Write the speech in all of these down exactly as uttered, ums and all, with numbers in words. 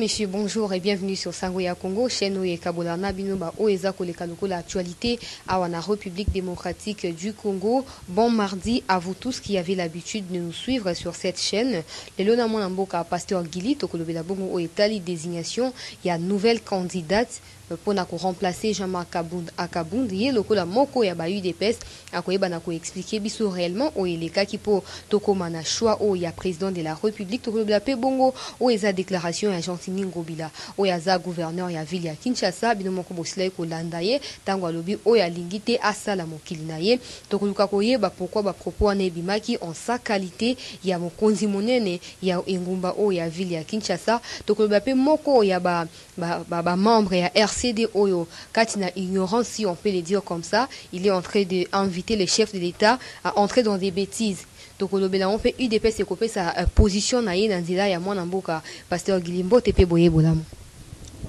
Messieurs, bonjour et bienvenue sur Sangoya Congo, chaîne Oye Kaboulana, Binoba, Oeza, Kolekanoko, l'actualité à Wana, République démocratique du Congo. Bon mardi à vous tous qui avez l'habitude de nous suivre sur cette chaîne. Le Lonamon Amboka, Pasteur Guily, Tokolobela Bongo, Oetali, désignation, il y a nouvelle candidate pour remplacer Jean-Marc Kabund à Kabund. Il y a le moko ya ba U D P S à quoi il expliquer biso réellement ou il est qui pour Tokomana choix ou il y a président de la République Tokolobela Bongo ou Oeza déclaration à Jean-Tiningo Bila ou Oeza gouverneur ya ville ya Kinshasa binomo ko boslay ko landaye tango alobi ou ya lingite à Salamo Kilinaye tokoluka koye ba pourquoi ba propos na bimaki en sa qualité ya mokonzi monene ya engumba ou ya ville ya Kinshasa Tokolobela moko ya ba ba ba membre ya R C D Oyo. Katina ignorance, si on peut le dire comme ça, il est en train d'inviter les chefs de l'État à entrer dans des bêtises. Donc, on peut U D P S copier sa position dans Zila et à mon amboka. Pasteur Guilimbo, T P Boye Bolam.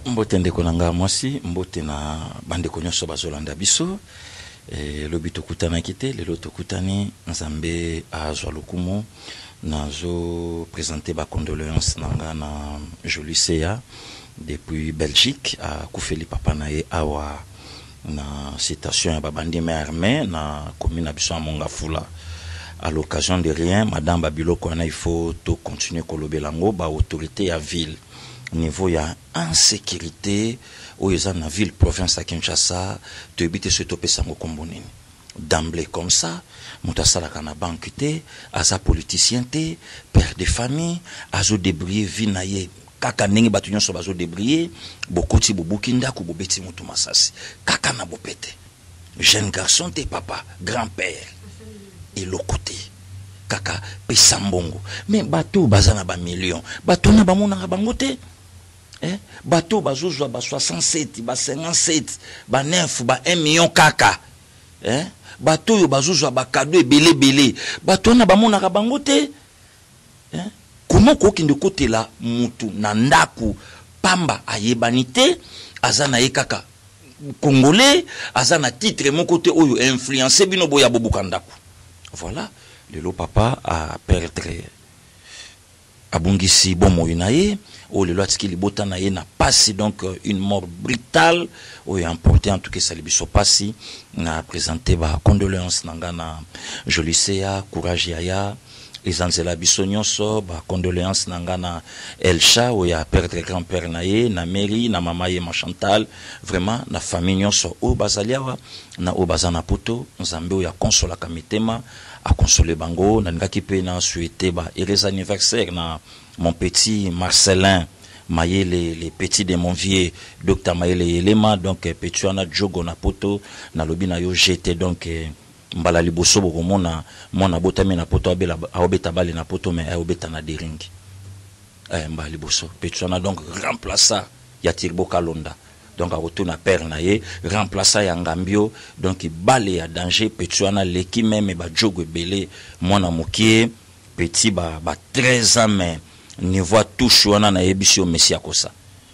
Mboten de Konanga, moi si, Mbotena, Bande Konyoso Bazolanda Bisso, le Bitokutana Kite, le Lotokutani, Nzambe, Azwalukumo, Nazo, présenté ma condoléance Nangana Jolisea. Depuis Belgique à Kouféli Papanaye awa na citation ya babandi merme na commune abiso Mongafula à l'occasion de rien madame Babilo Kouana il faut tout continuer kolobelango ba autorité à ville niveau ya insécurité oeza na ville province à Kinshasa te bité se topé sango kombonini d'emblée comme ça mutasala kana banquité à sa politicien té père de famille à zo débrier vinaye kaka nengi batu nyonso bazo débrier bokoti bobukinda ko bobeti mutu masasi kaka na bopete jeune garçon te papa grand-père et lokote kaka pesambongo mais bato bazana ba millions bato na ba monanga bangote eh bato bazozwa ba soixante-sept ba cinquante-sept ba neuf ba un million kaka eh bato yo bazozwa ba cadeau ebele bele bato na ba monanga bangote eh comment koki de côté là mutu nandaku pamba ayebanité azana yekaka congolais azana titre mon côté oyo influencer binobo ya bobukandaku voilà le lo papa a perdre abungisi bomo inaye o le lo atskili botana ye na passé donc une mort brutale oyo emporté en tout cas ça le biso passé na présenter ba condoléances nangana je lycéa courage yaya les Anzela Bissonyon so, bah, condoléances nangana Elcha, où il y a perdre grand-père naé, na mairie, na mamaye machantal, vraiment, na famille nyon so, ou bazaliawa, na ou bazana poto, nzambe où il y a consola kamitema, à consoler bango, na nga kipe na souhaité, bah, et les anniversaires, na mon petit Marcellin, maye les, les petits de mon vieux, docteur maye les éléments, donc, eh, petit ana jogo na poto, na lobi na yo jeté, donc, eh, mbala liboso boko mona mona botami na poto abela aobeta bale na poto mais aobeta na deringi eh mbala liboso petuna donc remplaça ya Tirbo Kalonda donc a retourna père naye remplaça ya Ngambio donc bale ya danger petuna leki même ba jogo belé mona mokie petit ba ba treize ans mais ne voit touche wana na yebisio messia kosa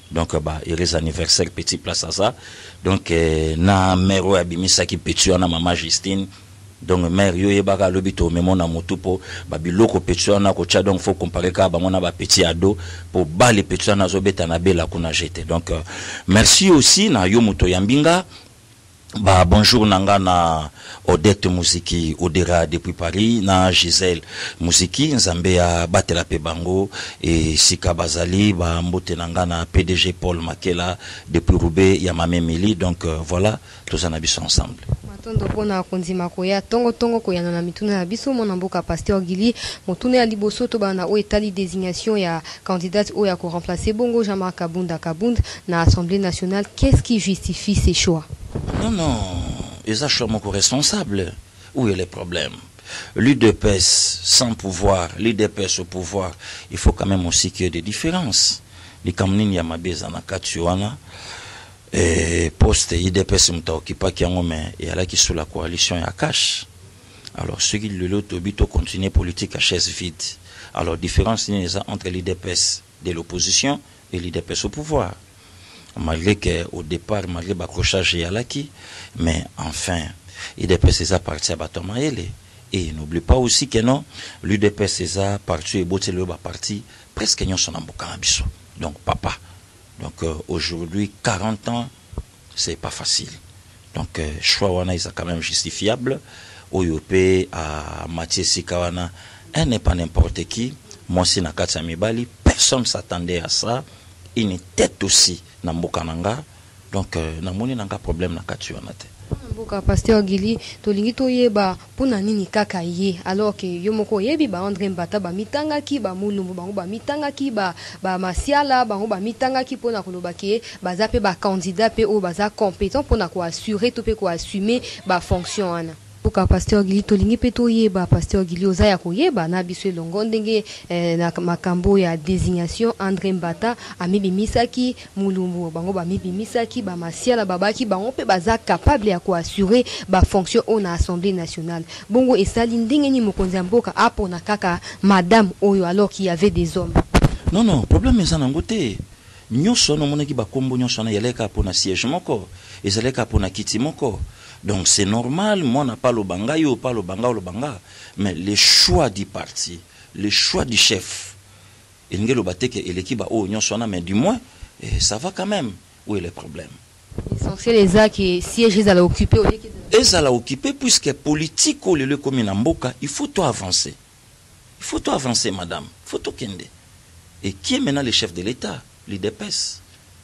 donc bah il est anniversaire petit place à ça donc eh, na mère abimisa ki petit na maman Justine donc mère yo yebaka lobito memo na motupo ba biloko petit na ko tcha donc faut comparer ka ba mona ba petit ado pour ba les petit na zobeta na bela kuna jeté donc euh, merci aussi na Yomoto Yambinga bah bonjour nanga na Odette Mousiki Odéra depuis Paris na Gisèle Mousiki nzambe ya batela pe bango et Sika Bazali ba mbote nanga na P D G Paul Makela depuis Roubaix ya mame Mili donc euh, voilà tous en habitant ensemble matondo pona konzima koya tongo tongo koya na mituna biso mon amboka Pasteur Guily motune aliboso to bana o etali désignation ya candidate o ya ko remplacer bongo Jean-Marc Kabund Kabund na Assemblée nationale qu'est-ce qui justifie ces choix? Non, non, ils sont sûrement responsables. Où est le problème? L'U D P S sans pouvoir, l'U D P S au pouvoir, il faut quand même aussi qu'il y ait des différences. Les Kamnin Yamabeza Nakatsuana, et poste l'U D P S Mtaokipa Kiangome, et là qui sous la coalition Yakash. Alors, ceux qui le l'Otobito continuent politique à chaise vide. Alors, différence entre l'U D P S de l'opposition et l'U D P S au pouvoir. Malgré qu'au départ, malgré l'accrochage, il y a l'acquis. Mais enfin, l'U D P S appartient à Batomaele. Et n'oublie pas aussi que non, l'U D P S parti et Boteleba parti, presque n'y en sont en boucan. Donc, papa, euh, aujourd'hui, quarante ans, c'est pas facile. Donc, euh, choix Wana, il est quand même justifiable. Oyopé, à Mathieu Sikawana, elle n'est pas n'importe qui. Moi aussi, na Katsami Bali, personne ne s'attendait à ça. Il était aussi dans Mbokananga. Donc, euh, na moni nanga problème na Katsuana. Mboka Pasteur Guily, tolingi toyeba pona nini kaka ye alors que yomoko yebi ba André Mbata ba mitanga ki ba mulumbu bango ba mitanga ki ba ba masiala bango ba mitanga ki pona kolobaki baza pe ba candidat pe o baza compétent pona ko assurer to pe ko assumer ba fonction ana. Mboka Pasteur Guily tolingi pe toyeba Pasteur Guily ozaya koyeba na biso longo ndenge na makambo ya désignation André Mbata amibimisaki mulumbu bango ba mibimisaki ba masiala babaki bango pe baza capable ya ko assurer ba fonction on assemblée nationale bongo esali ndenge ni mokonzi mboka apo na kaka madame oyo alors qu'il y avait des hommes. Non non, problème eza na ngote. Nyonso no monaki ba kombo nyonso na yeleka pona siège moko, ezaleka pona kiti moko. Donc c'est normal, moi n'a pas le banga, yo pas le banga, le banga, mais les choix du parti, les choix du chef, et n'gelo batte que l'équipe a union sona, mais du moins ça va quand même. Où est le problème? L'essentiel les a qui siège ils allaient occuper. Ils allaient occuper puisque politique au lieu comme une amboka, il faut tout avancer, il faut tout avancer madame, il faut tout kende. Et qui est maintenant le chef de l'État? L'U D P S,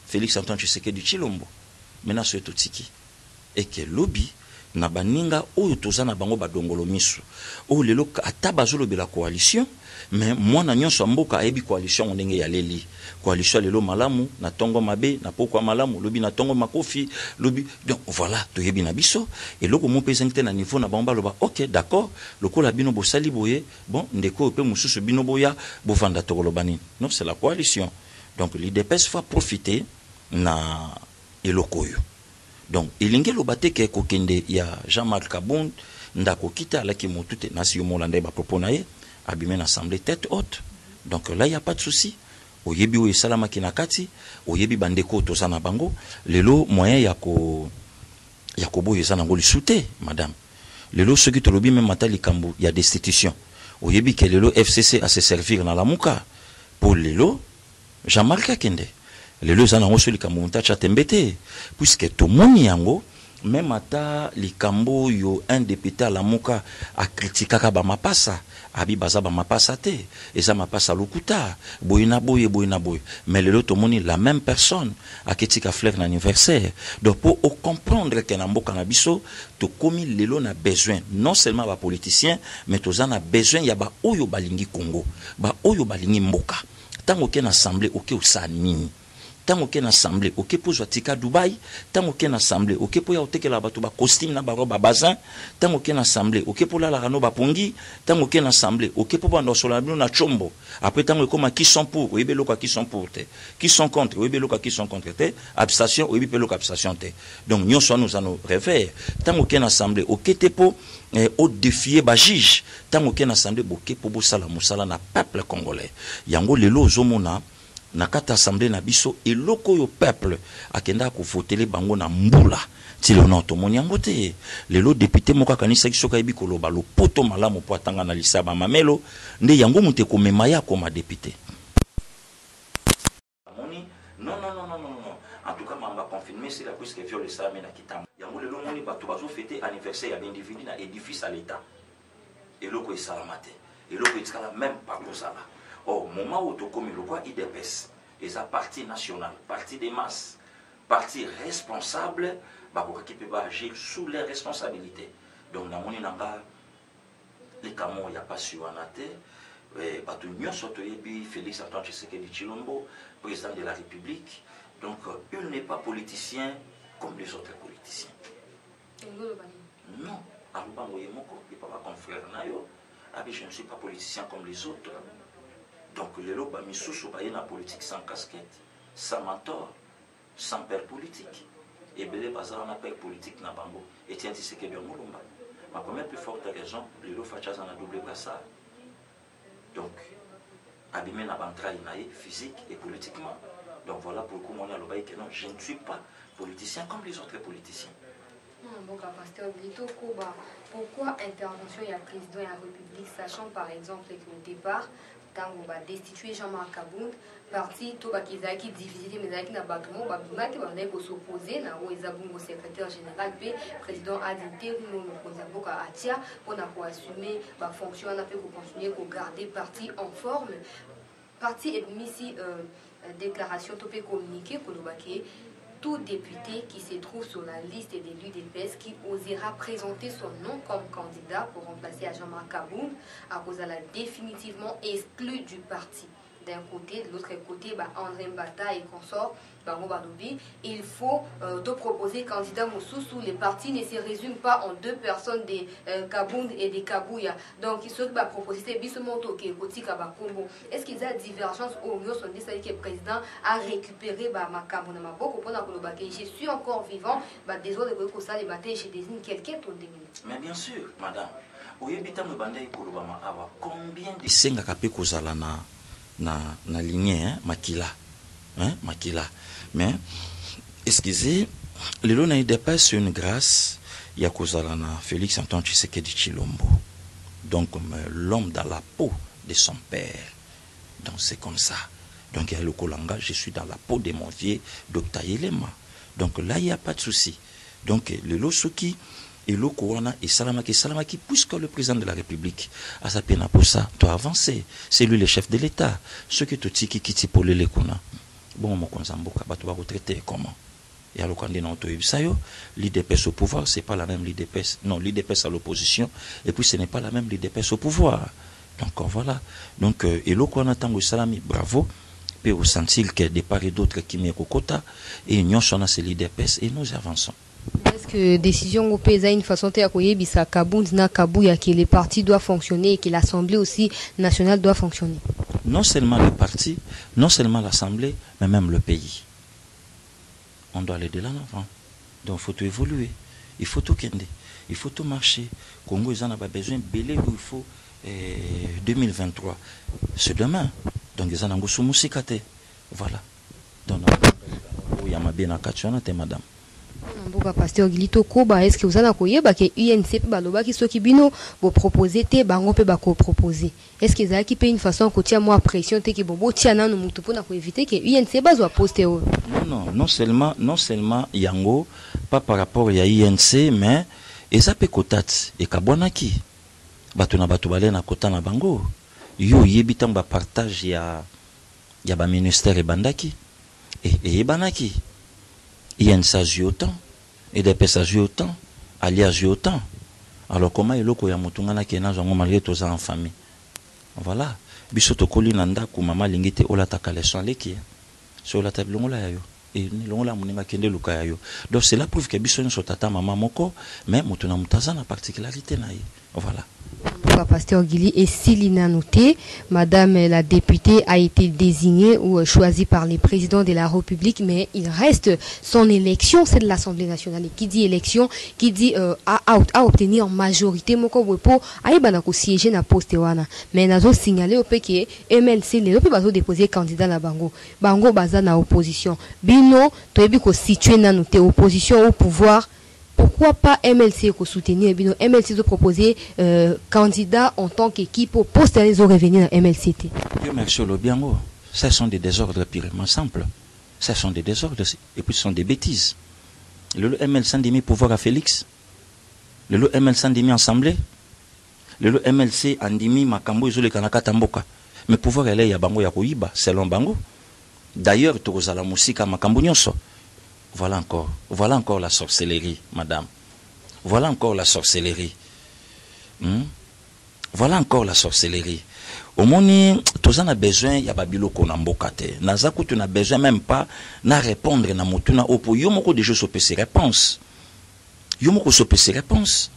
Félix Antoine Tshisekedi Tshilombo, maintenant c'est tout tiki. Et que lobby na baninga oyo tozana bango badongolo miso o lelo atabazo lobe la coalition mais moi na nyonso mboka ebi coalition ondenge ya leli coalition lelo malamu na tongo mabe na pokwa malamu lobby na tongo makofi lobby donc voilà to yebi na biso et loko mon pesante na niveau na bamba loba OK d'accord lokola bino bo sali boye bon ndeko pe mususu bino boya bo vanda to lobani non c'est la coalition donc l'U D P S va profiter na elokoyo. Donc, il y a des gens qui ont Jean-Marc Kabund, Ndako Kita, qui ont tout proposé, abîmé l'assemblée tête haute. Donc là, il n'y a pas de souci. Il y a des salama qui nakati, il y a des bandeko tozana bango, les lots moyens yako yakobo yezanango li soute, madame. Les lots ceux qui te lobby même matali kambo, il y a destitution. Il y a des que les lots F C C à se servir dans la mouka. Pour les lots, Jean-Marc Kende. Les lois ont reçu les Camerounais chatembete, puisque tout le monde y ango, même ata les Cambo yo un député à la Moka a critiqué kaba mapasa, abi baza ba mapasa te, et ça mapasa lokuta, boyina boye boyina boye. Mais les lois tout le monde la même personne a critiqué fleur l'anniversaire. Donc pour comprendre que nambo kanabiso, tout comme les lois n'a besoin non seulement ba politiciens, mais tous en a besoin y a ba oyo balingi Congo, ba oyo balingi Moka. Tant aucun assemblée aucun usanini. Tant aucun assemblée, ok pour Zatika Dubaï, tant aucun assemblée, ok pour Yauteke la Batouba costume na baroba bazin, tant aucun assemblée, ok pour la Larano Bapongi, tant aucun assemblée, ok pour Bandosolabino na Chombo. Après tant que qui sont pour, oui beloka qui sont pour, qui sont contre, oui beloka qui sont contre, abstention, oui beloka abstention. Donc nous sommes nous à nos rêves. Tant aucun assemblée, ok te pour au défier Bajige, tant aucun assemblée, ok pour Boussala Moussala na peuple congolais. Yango lelo zomona. Na kata assemblée na biso et loko yo peuple akenda ko voter bango na mbula ti le noto moniangote le lo député moka kanisa kisoka ibi koloba lo poto malamu po atanga na lisaba mamelo nde yango mute ko mema ya ko ma député moni non non non non non en tout cas mamba confirmer c'est la puisque viole ça mais na kitamba yango le lo moni bato bazo fêter anniversaire ya individu na édifice à l'état et loko e salamate et loko e tsala même pas pour ça là. Au moment où tout comme le quoi I D P S, et sa partie nationale, partie des masses, partie responsable, bah pour qui peut pas agir sous les responsabilités. Donc dans mon inanga, les Camerounais y a pas su en athée, et bah tout mieux sortir puis Félix Antoine Tshisekedi Tshilombo, président de la République. Donc il n'est pas politicien comme les autres politiciens. Non, à l'oubango et mon il pas confrère naio, je ne suis pas politicien comme les autres. Donc, les lois sont sous la politique sans casquette, sans mentor, sans père politique. Et bien, les bazars n'ont pas de politique dans le Bango. Et tiens, c'est ce que je veux dire. Mais pour la plus forte raison, les lois fachas en a double brassard. Donc, abîmé dans le physique et politiquement. Donc, voilà pourquoi moi, je ne suis pas politicien comme les autres politiciens. Pourquoi intervention et la présidente de la République, sachant par exemple que au départ, quand on va destituer Jean-Marc Kabund, parti tout qui est divisé, mais qui n'a pas tout le monde, qui s'opposer, au secrétaire général, président A D T, nous Atia, pour assumer la fonction, on a pu continuer à garder parti en forme. Parti et mis si déclaration, tout peut communiquer, tout député qui se trouve sur la liste des U D P S qui osera présenter son nom comme candidat pour remplacer Jean-Marc Kabund à cause de la définitivement exclue du parti. D'un côté, de l'autre côté, bah, André Mbata et consort, bah, il faut euh, de proposer candidat Moussous où les partis ne se résument pas en deux personnes, des euh, Kabund et des Kabouya. Donc, ceux qui vont proposer Bissomoto, qui est Kotika Bakongo, est-ce qu'il y a divergence au mieux son décès que le président a récupéré Makamona Maboko pour que je suis encore vivant, bah, désolé de que ça les matin, je désigne quelqu'un pour des minutes. Mais bien sûr, madame, combien de Sengakapé Kozalana na na lignée hein, makila hein makila mais excusez le lona dépasse une grâce ya kozalana Félix Antoine Tshisekedi Tshilombo donc comme l'homme dans la peau de son père, donc c'est comme ça, donc il y a le kolanga, je suis dans la peau de mon vieux docteur Yelema, donc là il n'y a pas de souci, donc le losoki et le Kouana et Salamaki, Salamaki, puisque le président de la République a sa peine pour ça, doit avancer. C'est lui le chef de l'État. Ce qui te dit qui quitte pour les Lekona. Bon, mon Konzamboka, tu vas retraiter comment? Et alors, quand on te dit, l'I D P S au pouvoir, c'est pas la même l'I D P S. Non, l'I D P S à l'opposition, et puis ce n'est pas la même l'I D P S au pouvoir. Donc, voilà. Donc, et le Kouana, Tango Salami, bravo. Puis, on sentit que des parts et d'autres qui m'ont kokota, et nous sommes c'est l'I D P S, et nous avançons. Est-ce que décision au pays a une façon de accueillir Bisa Kabund na Kabouya que les partis doivent fonctionner et que l'Assemblée aussi nationale doit fonctionner? Non seulement les partis, non seulement l'Assemblée, mais même le pays. On doit aller de là en avant. Donc il faut tout évoluer, il faut tout kende, il faut tout marcher. Congo ils en a pas besoin. Belé où il faut deux mille vingt-trois, c'est demain. Donc ils en ont besoin moussikaté. Voilà. Donc il y a ma bien à Katchana, t'es madame. Pasteur Guily, est-ce que vous avez un U N C qui proposé, est-ce que vous avez une façon de moi pression pour éviter que l'U N C soit posté? Non, non, non seulement, non seulement Yango, pas par rapport à l'U N C, mais ils ont et Kabwanaki. Batuna Batubalé na Kota na Bango. Yo yebitan ba partage ya ya ba ministère et Bandaki. Et et Banaki. I N S A joue autant, et des personnes jouent autant, alias jouent autant. Alors comment est-ce que vous avez dit que vous avez dit que vous avez en famille? Voilà. Bisotoko linanda ku mama lingite olata kaleson leki. So olata bilongola yayo. Et longola muninga kende luka yayo. Donc cela prouve que biso nso tata mama moko, mais mutuna mutaza na particularité na ye. Voilà. Pasteur Guily et Silina noté, madame la députée a été désignée ou choisie par les présidents de la République, mais il reste son élection, c'est de l'Assemblée nationale. Et qui dit élection, qui dit euh, à, à obtenir majorité, mais nous avons signalé au P K, M L C, les autres ont déposé candidat à Bango. Bango baza na opposition. Bino, tu es bien situé dans notre opposition au pouvoir. Pourquoi pas M L C pour soutenir? M L C de proposer euh, candidat en tant qu'équipe pour poster les revenus dans M L C. Dieu merci le biango. Ce sont des désordres purement simples. Ce sont des désordres et puis ce sont des bêtises. Le M L C a mis pouvoir à Félix. Le M L C a mis assemblée. Le M L C a mis Makambo et le Kanaka Tamboka. Mais pouvoir elle est à Bango Yakoyiba, selon Bango. D'ailleurs, tu as la musique à Makambo Nyonso. Voilà encore, voilà encore la sorcellerie, madame. Voilà encore la sorcellerie. Hmm? Voilà encore la sorcellerie. Au moni, tous en a besoin, il y a Babilo Kouana. Nazaku, tu n'as besoin même pas na répondre na motuna opo. Yomoko déjà sope ses réponses. Yomoko sope ses réponses.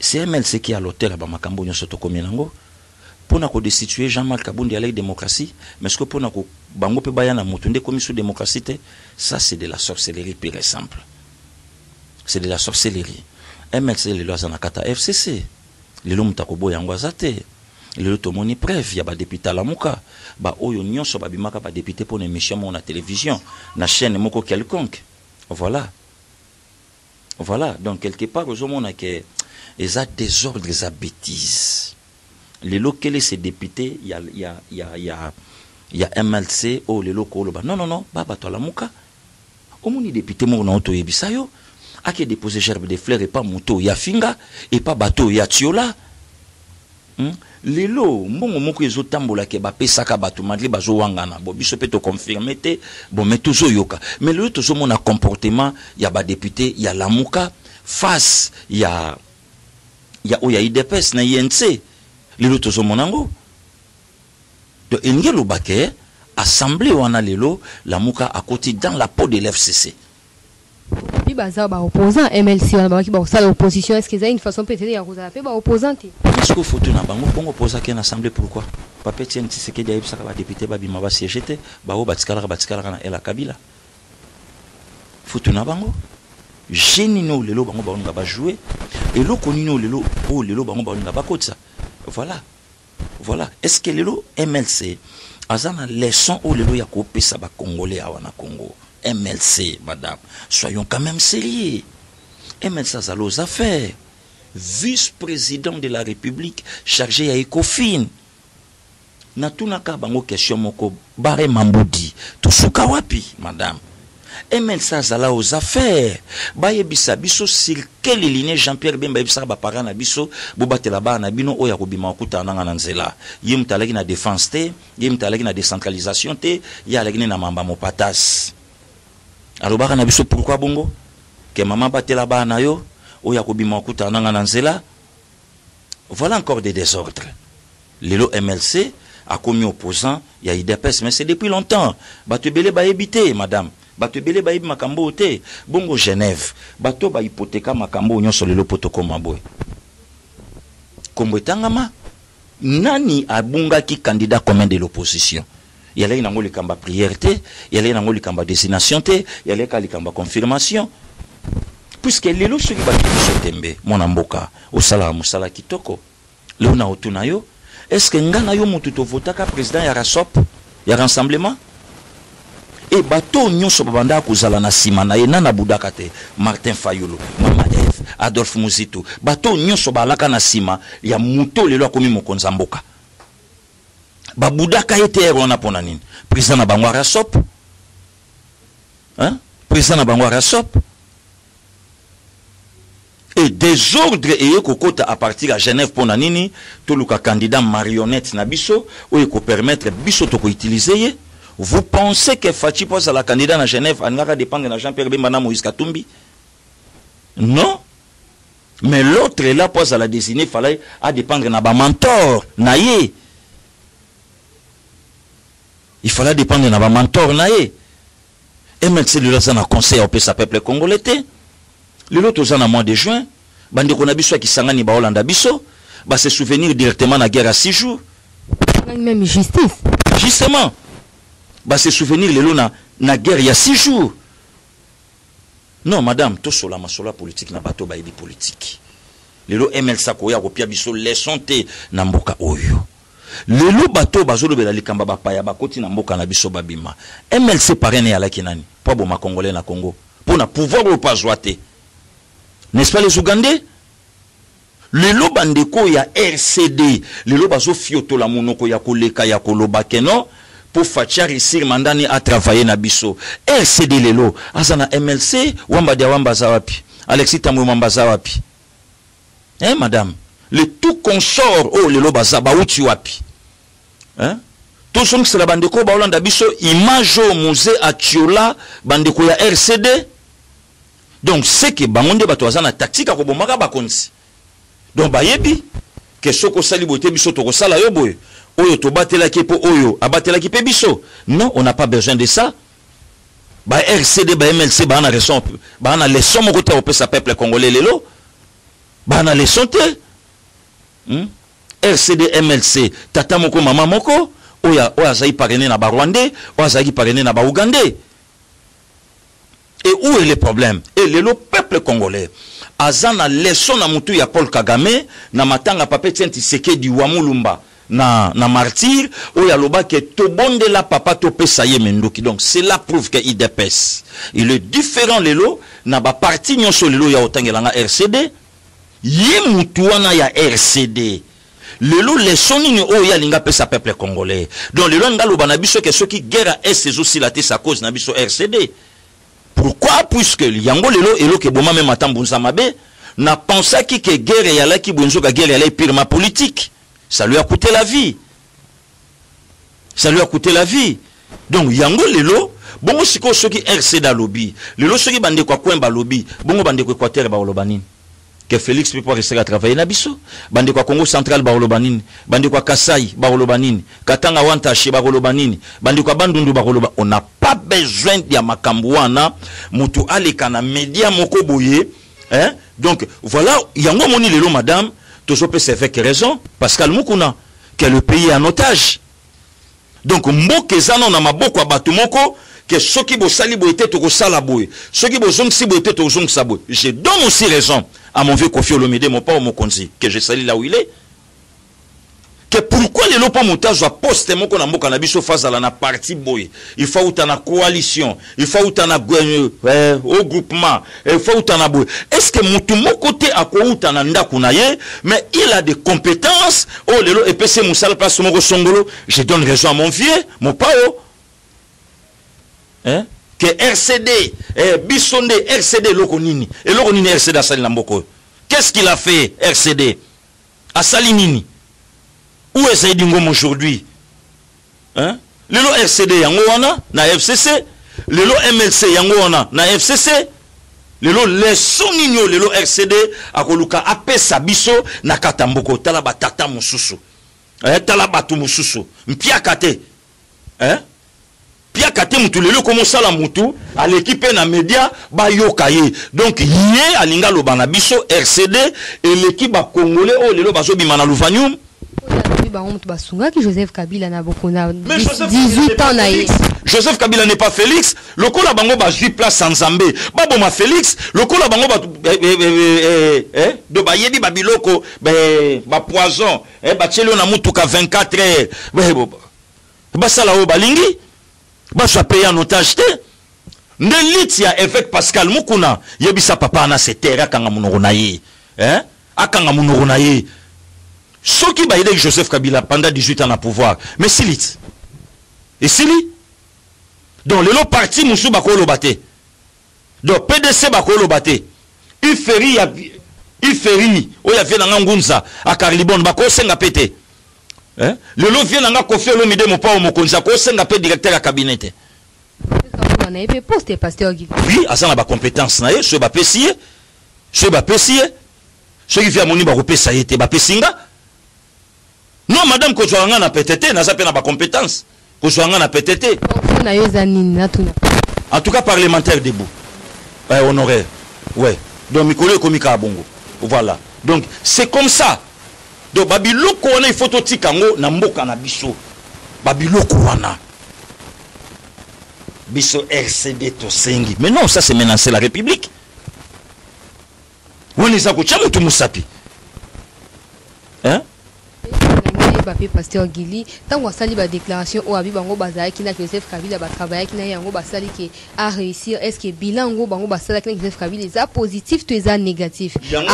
C'est M L C qui a l'auteur à Bamakambo Nyosotokominango. Pour nous destituer Jean-Marc Kabund de la démocratie, mais ce que pour nous commission de démocratie, ça c'est de la sorcellerie pure et simple. C'est de la sorcellerie. M L C, les lois en akata F C C, les lois mutakobo yangoazate, les lois tomoni preuve, y a des députés à la mouka, bah oyonion so babimaka ba député pour une émission mon la télévision, na chaîne moko quelconque. Voilà. Voilà, donc quelque part, aux hommes on a que les désordres, les bêtises. les locaux, ces députés, il y a, il y a, il y a, il y a, il y a M L C, oh, les locaux, non, non, non, bah, bah, toi, la mouka. Au moins, les députés, mon auto et bisayo, à qui déposer gerbe des fleurs et pas mouto, il y a finga, et pas bateau, il y a tiola. Les lots, bon, mon que les autres tambola qui bappé saka bateau, mandli bazo wangana, bon, biso peut te confirmer, bon, mais toujours yoka. Mais le tout, mon comportement, il y a bas député, il y a la mouka, face, il y a, il y a, il y a U D P S, il y a I N C. Lelo tozo monango. De Engelo Baké, assemblée wana lelo, la mouka à côté dans la peau de l'F C C. Puis baza ba opposant M L C wana ki ba sala opposition, est-ce qu'ils a une façon peut-être ya kozala pe ba opposante. Est-ce que faut tout na bango pongo opposa ki na assemblée pourquoi? Pa petien ti seke dia ibsaka ba député ba bima ba siéger ba o batikala batikala na ela Kabila. Faut tout na bango. Génino lelo bango ba onga ba jouer et lo konino lelo o lelo bango ba onga ba kotsa. Voilà. Voilà. Est-ce que le M L C, azana leçon où le ya kopé ça ba congolais awana Congo. M L C, madame, soyons quand même sérieux. M L C ça aux affaires. Vice-président de la République chargé à Ecofin. Na tunaka bango question moko bare mamboudi. Tusuka wapi, madame. M L C azala aux affaires. Baye bisa biso sur quelle ligne Jean-Pierre Bemba ibsa ba parana biso bobate la ba na bino oya ko bima kuta na ngana nzela. Ye mtalaki na défense té, ye mtalaki na décentralisation té, ye alaki na mamba mopatas. Alors ba na biso pourquoi bongo? Que maman bate la ba na yo oya ko bima kuta na ngana nzela. Voilà encore des désordres. Lelo M L C a commis opposant, il y a U D P S mais c'est depuis longtemps. Ba te belé ba éviter madame. Bato belé baïb makambo ote, bongo Genève, bato ba hypothèque makambo nyon sur le potoko mabwe. Kombo etangama, nani abunga ki candidat commun de l'opposition. Yale nango le kamba prière te, yale nango le kamba destination te, yale ka le kamba confirmation. Puisque lelo soki baki bisotembe, mon amboka, osala musala kitoko. Leo na otuna yo, est-ce que ngana yo mututo votaka président ya rasop, ya rassemblement? Et bateau nyon sobanda kozala na simana na na budakate Martin Fayulu Mama F Adolphe Muzito bateau nyon sobalaka na sima ya muto lelo akomi mokonza mboka ba budaka ete rona pona nini président na bango rasop hein président na bango rasop et désordre et kokota à partir à Genève pona nini to luka candidat marionnette na biso ou ko permettre biso to ko utiliser. Vous pensez que Fachi pose à la candidate à Genève, à Nara dépendre de Jean-Pierre Bemba na Moïse Katumbi? Non. Mais l'autre là pose à la désigner, fallait à dépendre de Bamantor, Naye. Il fallait dépendre de Bamantor, Naye. Et même si le a conseil au peuple congolais, le l'autre en a mois de juin, Bande Konabiso qui s'angani Baolanda Bisso, va se souvenir directement de la guerre à six jours. Même justice. Justement. Bah, se souvenir les lots na na guerre il y a six jours. Non, madame, tout cela, ma sola politique na bateau baïbi politique. Les lots M L C koya kopia biso leçon te na mboka oyo. Les lots bateau bazolo bela likamba ba paya ba koti na mboka na biso babima. M L C parrain ya la kinani. Pas bon ma congolais na Congo. Pour na pouvoir ou pas joaté. N'est-ce pas les Ougandais? Les lots bandeko ya R C D. Les lots bazo fioto la monoko ya koleka ya koloba keno. Pour Fachar ici, Mandani a travaillé na biso. R C D lelo, azana M L C, wamba dia wamba zawapi. Alexis Tambou wamba zawapi. Hein, madame? Le tout consort, oh, lelo bazaba, ou tu wapi. Hein? Tout son qui la bandeko, ba olanda biso, image au musée à Tiola, bandeko ya R C D. Donc, c'est que, ba monde bato azana tactique, a kobo maka bakonsi. Donc, ba yebi, que soko salibote biso, toko sala yo boy. Oyo to batela kepo oyo abatela kepe biso. Non, on n'a pas besoin de ça. Ba R C D ba M L C ba na leçon ba na leçon moko te opesa peuple congolais lelo. Ba na leçon te. Hmm? R C D M L C tata moko mama moko oya oya zayi parrainé na ba Rwandais, oya zayi parrainé na ba Ougandais. Et où est le problème? Et lelo peuple congolais azana leçon na mutu ya Paul Kagame na matanga pape Tienti Seke di Wamulumba. Na, na martyr, ou yaloba que to bonde la papa tope saye mendoki. Donc cela prouve que I D P S. Il est différent lelo, na ba parti nyon so lelo ya otangelanga R C D. Yemutwana ya R C D. lelo les sonini oya linga pesa peuple congolais. Donc lelo ngalo banabiso que ceux qui guerre est ces aussi la tête sa cause nabiso R C D. Pourquoi? Puisque yango lelo elo ke boma même atambunza mabe na pensa ki ke guerre ya la ki bonzoka guerre ya la pirma politique. Ça lui a coûté la vie. Ça lui a coûté la vie. Donc yango lelo bongo siko ceux qui R C D lobby, lelo ceux qui bande kwa kwemba lobby, bongo bande kwa Équateur ba olobanine. Que Félix peut pas rester à travailler na biso bande kwa Congo central barolobanine bande kwa Kasai barolobanine Katanga Wantashi barolobanine bande kwa Bandundu barolobanine. On n'a pas besoin ya makambo wana mutu aleka na media moko boye hein. Donc voilà yango moni lelo madame toujours peut se faire que raison Pascal Mukuna que le pays en otage. Donc mbokezana na maboko ya batu moko que ceux qui bo sali bo été to sala boye ceux qui bo zong si bo été to zong sa boye. Je donne aussi raison à mon vieux Kofi Olomide, mon père, mon conzi, que je salue là où il est. Que pourquoi les lopas montage doivent poster mon conambo cannabis au face à la partie boy. Il faut ou t'en a coalition, il faut ou t'en a au groupement, il faut ou t'en a boy. Est-ce que mon tout mon côté à quoi ou t'en a ndakunaye, mais il a des compétences. Oh, les lots, et P C Moussal, place mon ressongolo. Je donne raison à mon vieux, mon père. Hein? Que R C D, eh, Bissonde, R C D, Lokonini. Et Lokonini, R C D, Asali Lamboko. Qu'est-ce qu'il a fait, R C D? Asali Nini. Où est Saïdingom aujourd'hui? Hein? Le lot R C D, Yango Wana, na F C C. Le lot M L C, Yango Wana, na F C C. Le lot Lesonino, le lot R C D, Akoluka, Ape Sabiso, na Katamboko, Talaba Tata Moussousou. Eh, Talaba Toumoussousou. Mpia Kate. Hein? Pia kate moutou lelo komo sala moutou à l'équipe na média ba yokaye. Donc yé alinga lo banabiso R C D et l'équipe ba congolais o lelo bazo bimana louvanium. Joseph Kabila n'a dix-huit ans naïe. Joseph Kabila n'est pas Félix. Le col la bango ba jui place en Zambé. Babo ma Félix. Le col la bango ba eh de ba yedi ba biloko ba poison eh ba tchelo na moutou ka vingt-quatre heures. Ba sala o balingi. Bah, je vais payer en otage. N'élite, il y a évêque Pascal Mukuna. Il y a bisa papa, na se terre, à Kangamounonaye. Hein? À Kangamounonaye. Ceux qui baillent Joseph Kabila pendant dix-huit ans à pouvoir. Mais c'est lit. Et c'est lit. Donc, le lot parti, Moussou Bakolo Bate. Donc, P D C Bakolo Bate. Il ferit, il ferit. Oh, il y a fait l'angangunza. À Carlibon, Bako, c'est la pété. Hein? Le lot vient n'a Kofi Olomide mon père mon konza ko senga pe directeur à cabinet. Oui, à ça n'a pas compétence na ye, ce ba pesier. Ce ba pesier. Ce qui vient moni ba ko pesa yete ba pesinga. Non madame ko zwanga na pétété na za pe na ba compétence. Ko zwanga na pétété. En tout cas parlementaire debout. Eh honoré. Ouais. Donc Mikolo komika bongo. Voilà. Donc c'est comme ça. Donc, Babilo Kouana, il faut tout dire qu'on n'a pas cannabiso. Babilo Kouana. Biso R C D Tosengi. Mais non, ça c'est maintenant, c'est la République. On est à Kouchamou Toumousapi. Hein? Pasteur Guily, tant qu'on sali la déclaration au Habib Bango Bazai qui n'a que Joseph Kabila va travailler qui n'a Yango Basali qui a réussi. Est-ce que bilango Bango Basala qui n'a Joseph Kabila est positif, tu es négatif? Yango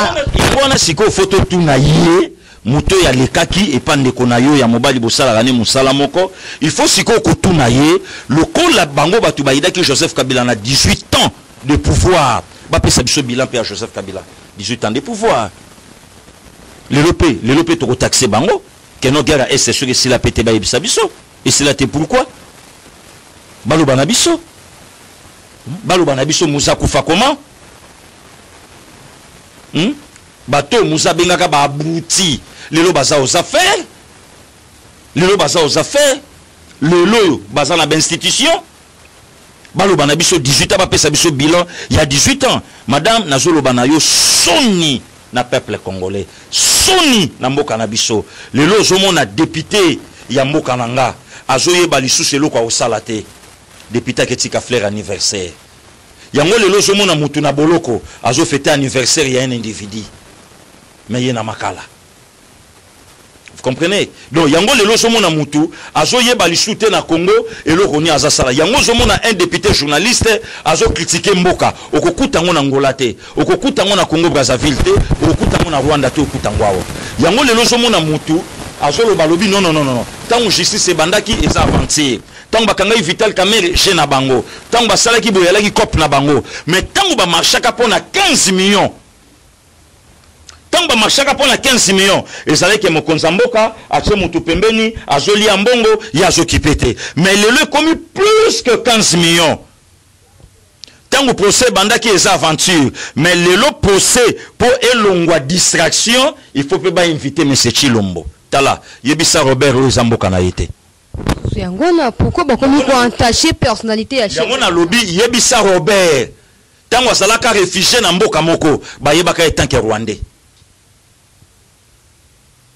na siko photo tout naïe. Mouto ya lekaki et pan de konayo ya mobali bosala rane mosala moko. Il faut siko kotou naïe. Le col la Bango Batubaïda qui Joseph Kabila a dix-huit ans de pouvoir. Bapé Sabiso bilan père Joseph Kabila. dix-huit ans de pouvoir. Le lopé, le lopé toro taxé Bango. Que nos guerres est sûr que c'est la pété baïe bisabiso. Et c'est la té pourquoi? Balo banabiso. Balo banabiso Moussa Koufa comment? Hum? Bato Moussa Bengaka ba abouti. Le lo baza aux affaires. Le lo baza aux affaires. Le lo baza la institution. Balo banabiso dix-huit ans ba pesa biso bilan. Il y a dix-huit ans. Madame Nazolo Banayo Soni. Na peuple congolais soni na mboka na biso lelo zomona député ya mboka nanga azoyeba lisusu eloko osala te député aketika fleur anniversaire yango lelo zomona mutu na boloko azo fêter anniversaire ya un individu mais yena makala vous comprenez donc yango lelo zomona mutu azoyeba lisusu te na Congo eloko ni azasala yango zomona un député journaliste azo critiquer mboka okokutango na Angola te okokutango na Congo Brazzaville te. Okutango na Rwanda te okutango awa. Yango lelo zomona mutu Azolo balobi non non non non. Tant que justice bandaki et ça avancé. Tant que kangai Vital Kamerhe je na bango. Tant que salaki boyala ki cop na bango. Mais tant que marchaka pona quinze millions. Tant que marchaka pona quinze millions. Et ça que mon konzamboka a tche mutu pembeni, a joli ambongo, ya jokipete. Mais le le commis plus que quinze millions. Tant que procès bandaki et ça aventure. Mais le le procès pour elongwa distraction, il faut pas inviter M. Tshilombo. Tala, Yebisa Robert Nzambokanaité. Pourquoi vous entachez personnalité à Chilombo? Yebisa Robert. Tant que Salaka réfugié dans Mboka Moko, Yebaka est tant que Rwandais.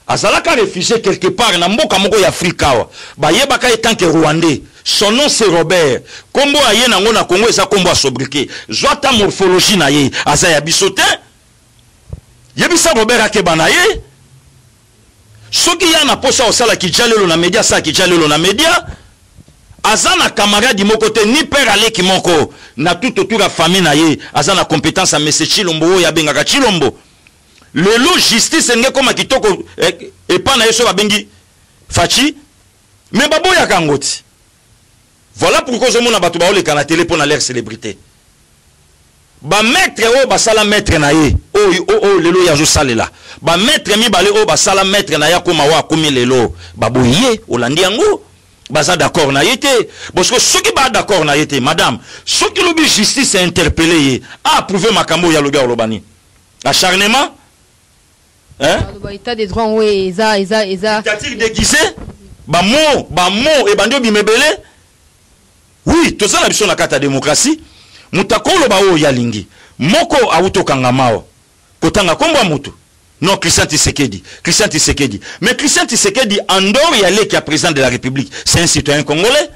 Azalaka réfugié quelque part dans Mboka Moko et Afrika, Yebaka est tant que Rwandais. Son nom c'est Robert. Kombo aye na ngona Congo et sa Kombo a sobriqué. Joata morphologie na ye. Azaya bisoté. Yebisa Robert a kebanaye. Ce qui y a na posa au sala qui jalelo na média ça qui jalelo na média azana camarade di mon côté ni père ale ki moko na tout autour la famille na ye azana compétence à monsieur Tshilombo ya bengaka Tshilombo le lo justice nge comme kitoko et pas na yeso ba bengi fachi mais babo ya kangoti voilà pourquoi je mona bato ba o le kana télé pour na l'air célébrité ba maître o ba sala maître na ye o o lelo ya zo sale la ba maître mi balé o ba sala maître na ya koma wa komi lelo ba boyé olandi yango baza d'accord na yete parce que ceux qui ba d'accord na yete madame ceux qui lobi justice est interpellé a approuvé makambo ya loga olobani acharnement hein l'état des droits oui eza eza eza tactique déguisé ba mo ba mo e bandio bimebele oui tout ça la biso na kata démocratie mutakolo ba o yalingi moko auto kangamao kotanga kombo mutu non Christian Tshisekedi Christian Tshisekedi mais Christian Tshisekedi en dehors y aller qui est président de la République c'est un citoyen congolais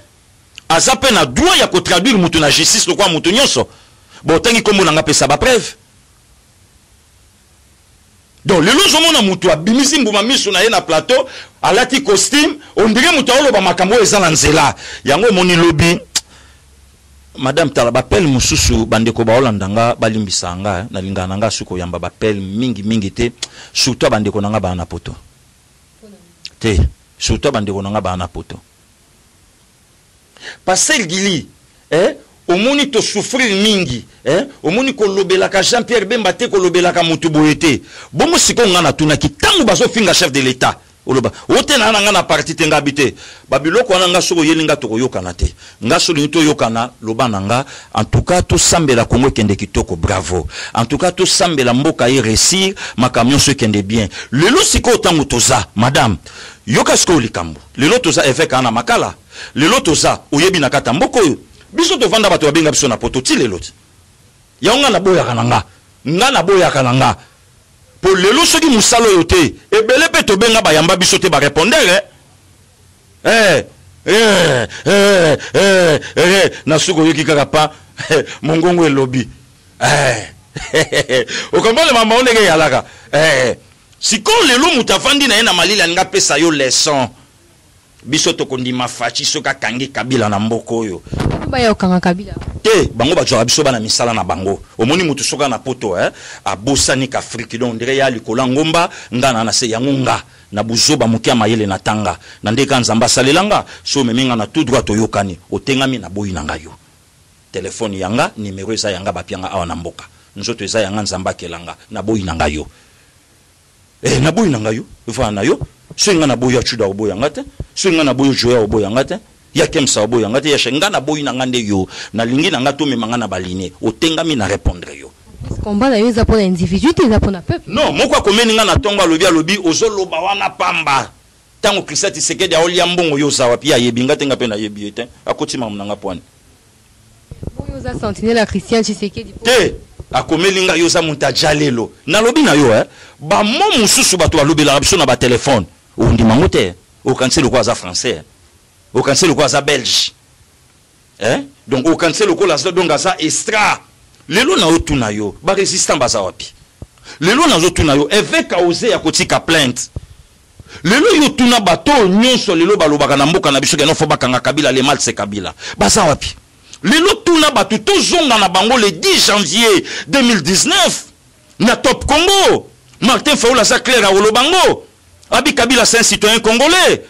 à sa peine à droit y a qu'on traduire mutu na justice le quoi mutu nyonso bon tangi kombo na ngapesa ba preuve donc le logement na mutu abimisi mbuma miso na ye na plateau alati costume on dirait mutu olo ba makambo ezala nzela yango moni lobby madame tala bapel mususu bandeko baolandanga balimbisanga na linga nanga suko yamba bapel mingi mingi te surtout bandeko nanga bana poto te surtout bandeko nanga bana poto Pasteur Guily eh omoni to souffrir mingi eh omoni ko lobelaka Jean-Pierre Bemba te ko lobelaka mutu boyete bomo siko ngana tuna kitango bazo finga chef de l'état oloba wote na nanga na parti tenga bité babilo kouana nga soko yelinga to koyokana te nga solo nito yokana loba nanga en tout cas to sambela Congo kende kitoko bravo en tout cas to sambela mboka ye réussir ma camion ce kende bien lelo siko tango toza madame yoka soko likambo lelo toza évêque ana makala lelo toza oyebi na kata mboko yo biso to vanda bato babenga biso na poto ti lelo ti yaonga na boya kananga nga na boya kananga pour le loup qui moussalo yoté et belé peto benga bayamba bisoté ba répondre eh eh eh eh eh nasuko yoki kaka pa mongongo elobi eh o kombo le mama onenge yalaka eh si kon le loup mutafandi na na malila nga pesa yo leçon bisoto kondi mafachi soka kangi Kabila na mboko yo ba yo kanga Kabila te bango ba jora biso bana misala na bango omoni mutu soka na poto hein a bosani ka Afrique donc ndire ya likola ngomba ngana na se yangunga na buzoba mukia mayele na tanga na ndeka nzamba salelanga so meminga na tout droit toyokani otengami na boyi nanga yo telefone yanga numéro eza yanga bapianga awa na mboka nzoto eza yanga nzamba kelanga na boyi nanga yo eh na boyi nanga yo va na yo singa na boya chuda oboya ngate singa na boya joya oboya ngate ya kemsa oboya ngate ya shenga na boyi nanga nde yo na lingi nanga to memanga na baline otengami na répondre yo combat na yo za pour l'individu te za pour na peuple non moko komeni nga na tongo alobi alobi ozoloba wana pamba tango Christian Tshisekedi a olia mbongo yo za wapi ya yebinga tenga pe na yebi ete akoti mamu nanga pwani boyo za sentinelle la Christian Tshisekedi te akomelinga yo za muntajalelo na lobi na yo eh ba mo mususu bato alobi la biso na ba téléphone on dit mangote au cancer le quoi français au cancer le quoi belge hein donc au cancer le quoi la donc ça extra le lo na otuna yo ba résistant ba zawapi le lo na otuna yo évêque a osé ya kotika plainte le lo yo tuna bato nyonso le lo balobaka na mboka na biso ke no fo bakanga Kabila le mal c'est Kabila ba zawapi le lo tuna bato tozonga na bango le dix janvier deux mille dix-neuf na Top Congo Martin Faoula sa claire a olobango Abi Kabila, c'est un citoyen congolais.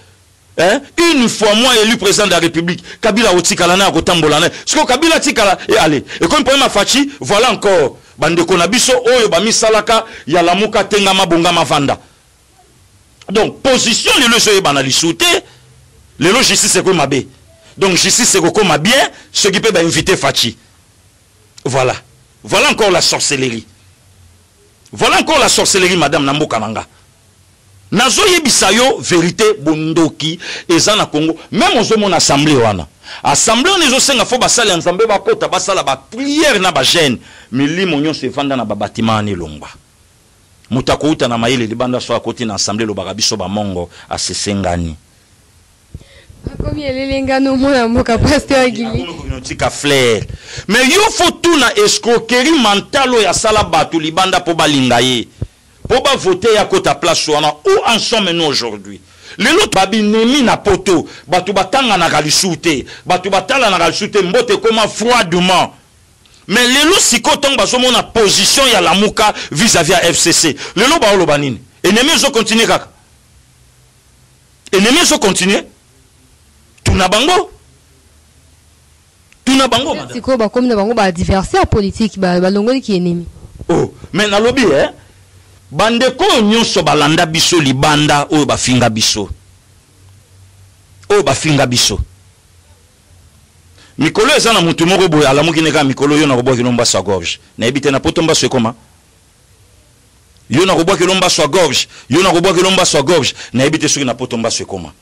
Hein? Une fois moi élu président de la République, Kabila Otikalana, Kotambolana. Ce que Kabila Tikala, et allez. Et comme problème à Fachi, voilà encore. Bande Konabiso, Oyo, Bami Salaka, Yalamuka, Tengama, Bongama, Vanda. Donc, position, les logiques, banali souté. Les logiques, c'est quoi ma bé? Donc, justice, c'est quoi ma bien? Ce qui peut inviter Fachi. Voilà. Voilà encore la sorcellerie. Voilà encore la sorcellerie, madame Nambokananga. Nazoye bisayo vérité bondoki ezana Congo même ozo mon assemblée wana assemblée on ezo senga fo basale nzambe ba kota basala ba prière na ba jeune mili monyo se vanda na ba bâtiment ni longwa mutako uta na maile libanda so akoti na assemblée lo bakabiso ba mongo asesengani akomie lelenga no mona mboka Pasteur Guily tika flair mais yo faut tout na escroquerie mentale ya sala batu libanda po balinga ye. Pour pas voter à côté place Wana, où en sommes-nous aujourd'hui? Les autres babinemi na poto, batubatanga na galisouté, batubatala na galisouté, mbote comment froidement. Mais les autres si koton basomo na position ya la mouka vis-à-vis à F C C. Les autres baolo banine. Ennemis ont continué kaka. Ennemis ont continué. Tuna bango. Tuna bango madame. C'est quoi ba comme na bango ba adversaire politique ba balongoli qui ennemi. Oh, mais na lobby hein. Bandeko nyonso balanda biso libanda oyo bafinga biso. Oyo bafinga biso. Mikolo ezana mutu moko boya la mukineka mikolo yo na kobwa kilomba sa gorge. Na ebite na potomba so ekoma. Yo na kobwa kilomba sa gorge, yo na kobwa kilomba sa gorge, na ebite so na potomba so ekoma.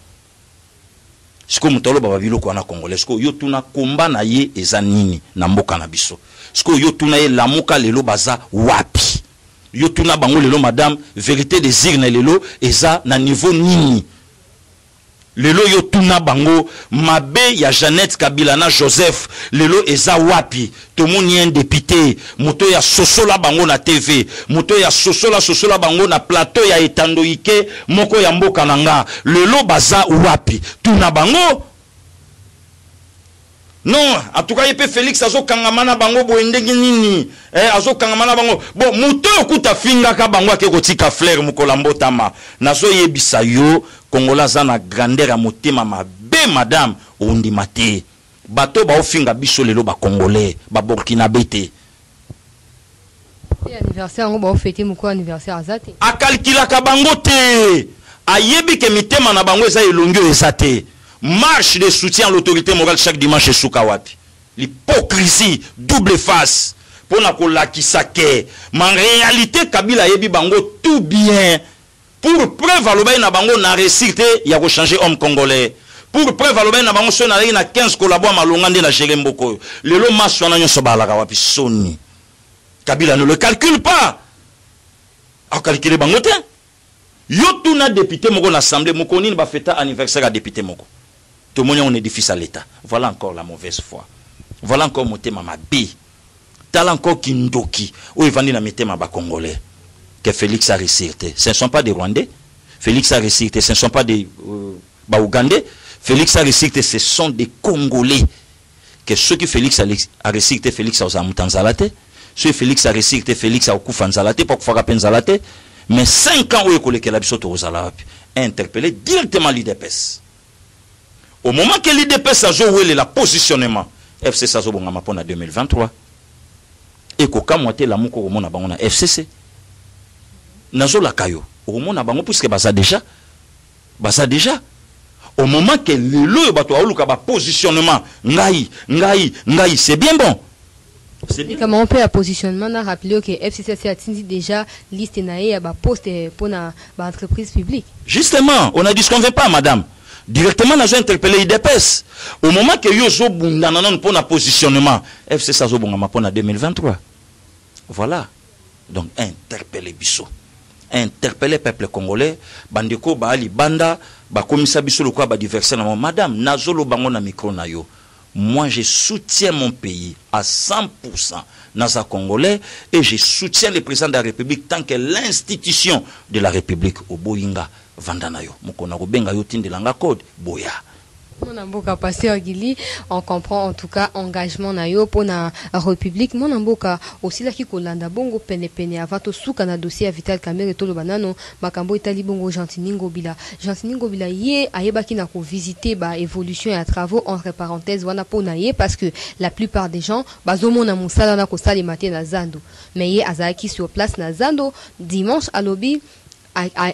Siko mutolo Babilo Kouana Congolais, siko yo tuna komba na ye ezanini na mboka na biso. Siko yo tuna ye lamuka lelo baza wapi. Yo tuna bango lelo madame vérité désir na lelo eza na niveau nini lelo yo tuna bango mabe ya Jeannette Kabila na Joseph lelo eza wapi tomoni un député moto ya sosola bango na T V moto ya sosola sosola bango na plateau ya etando ike moko ya mboka nanga lelo baza wapi tuna bango non, en tout cas, il peut Félix azo kangamana bango boendenge nini. Eh, azo kangamana bango. Bon, muto kuta finga ka bango ke kotika flair mukolambo tama. Nazo yebisa yo Kongola za na grandeur ya motema mabe madame ondi mate. Bato ba ofinga biso lelo ba Congolais, ba Burkina Bete. C'est anniversaire ngo ba ofete muko anniversaire azate. A calcula ka bango te. Ayebi ke mitema na bango za elongio ezate. Marche de soutien à l'autorité morale chaque dimanche chez Soukawati. L'hypocrisie, double face. Pour Nakola Kisake. Mais en réalité, Kabila Yebi Bango tout bien. Pour preuve à l'obéi na Bango na récité, il y a changé homme congolais. Pour preuve à l'obéi na Bango, on a quinze collaborateurs malongandés na Jeremboko. Le long marche on a un soba la kawapi Sony. Kabila ne le calcule pas. A calculer Bango te. Yo tout na député Moko l'assemblée Moko ni ba fêta anniversaire à député Moko. Tout le monde en édifice à l'État. Voilà encore la mauvaise foi. Voilà encore mon thème à ma bille. T'as encore Kindoki. Où il va venir dans mes thèmes à Congolais. Que Félix a récité. Ce ne sont pas des Rwandais. Félix a récité. Ce ne sont pas des euh, Ougandais. Félix a récité. Ce sont des Congolais. Que ceux qui Félix a récité, Félix a Ozamutanzalate. Ceux qui Félix a récité, Félix a Okoufanzalate. Pour qu'on fasse mais cinq ans où il y a Kolekanoko bisoto Ozalap. Interpellé directement l'U D P S. Au moment que l'U D P S a joué le positionnement, F C C a joué en deux mille vingt-trois. Et qu'aucun moitié la mouko au monde a F C C. Nazo la kayo. Au monde a puisque basa déjà. Basa déjà. Au moment que le bateau a eu le positionnement, ngaï, ngaï, ngaï, c'est bien bon. Et comment on peut à positionnement, on a rappelé que F C C a déjà listé naïe à bas poste pour l'entreprise publique. Justement, on a dit ce qu'on ne veut pas, madame. Directement, nous avons interpellé l'U D P S. Au moment que nous avons pour un positionnement, F C C a eu deux mille vingt-trois. Voilà. Donc, interpellé Bissot. Interpellé peuple congolais. Bandeko, Baali, Banda, Bakomissa Bissot, le quoi, Badiversaire. Madame, Nazolo Bangon a micro na yo. Moi, je soutiens mon pays à cent pour cent Naza Congolais et je soutiens le président de la République tant que l'institution de la République au Boinga. Vandanayo, moko na kubenga yotin de langa code boya. Mon amboka Pasteur Guily, on comprend en tout cas engagement na yo pour la République. Mon amboka aussi la ki kolanda bongo pene pene avato souka na dossier Vital Kamerhe tolo banano makambo itali bongo Jean-Tiningo Bila. Jean-Tiningo Bila yé ayebaki na ko visiter ba évolution et travaux entre parenthèses wana po na yé parce que la plupart des gens bazomo na musala na ko sali matin na zando. Mais yé azaki sur place na zando dimanche à lobby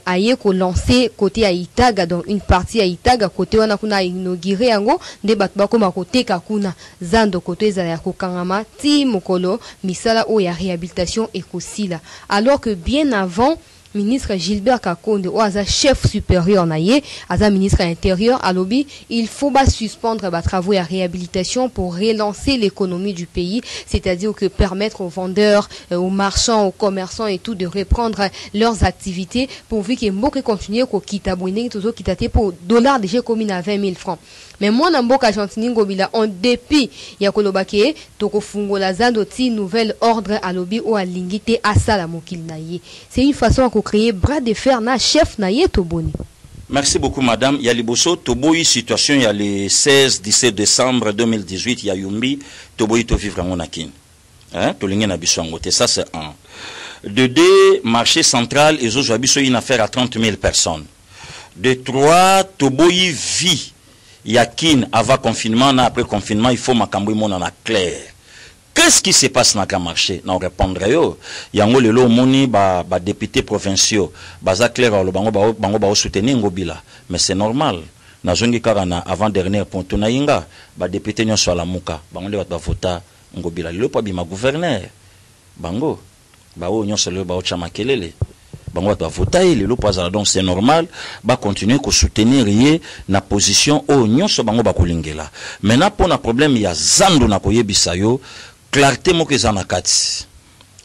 aye ko lancer côté Aitaga dans une partie Aitaga côté wana kuna inauguré yango nde bato bakoma koteka kuna zando côté ezala ya kokangama ti mokolo misala o ya réhabilitation ekosila alors que bien avant ministre Gilbert Kakonde o aza chef supérieur na ye aza ministre intérieur à lobby il faut pas suspendre les travaux à réhabilitation pour relancer l'économie du pays, c'est-à-dire que permettre aux vendeurs, aux marchands, aux commerçants et tout de reprendre leurs activités pourvu que Mboke continue ko kitabouine toujours kitaté pour dollars déjà communes à vingt mille francs. Mais moi na mboka Jean-Tiningo Bila en dépit ya kolobake to kofungola zando ti nouvel ordre à lobby o alingité à Salamo Kilinaye. C'est une façon à créer bras de fer na chef na ye toboni. Merci beaucoup madame. Il y a liboso toboyi situation il y a le seize dix-sept décembre deux mille dix-huit il y a Yumbi toboyi to vivre en Onakin. Hein to linga na biso ngote ça c'est un. De deux marché central et zo biso une affaire à trente mille personnes. De trois toboyi vie Yakin avant confinement, après confinement, il faut makambo mon en a clair. Qu'est-ce qui se passe dans le marché? Non, répondrai yo. Yango le lo moni ba ba députés provinciaux, baza clair au bango ba bango ba soutenir Ngobila. Mais c'est normal. Na zongi karana avant dernière ponto na yinga, ba député nyon so la muka, bango le ba vota Ngobila. Le pas bima gouverneur. Bango ba o nyon so le ba o chamakelele. Bango va voter le lopazala donc c'est normal va continuer à soutenir yé na position o nyonso bango ba kolingela maintenant pour na problème ya zando na koyebisa yo clarté mo keza na kati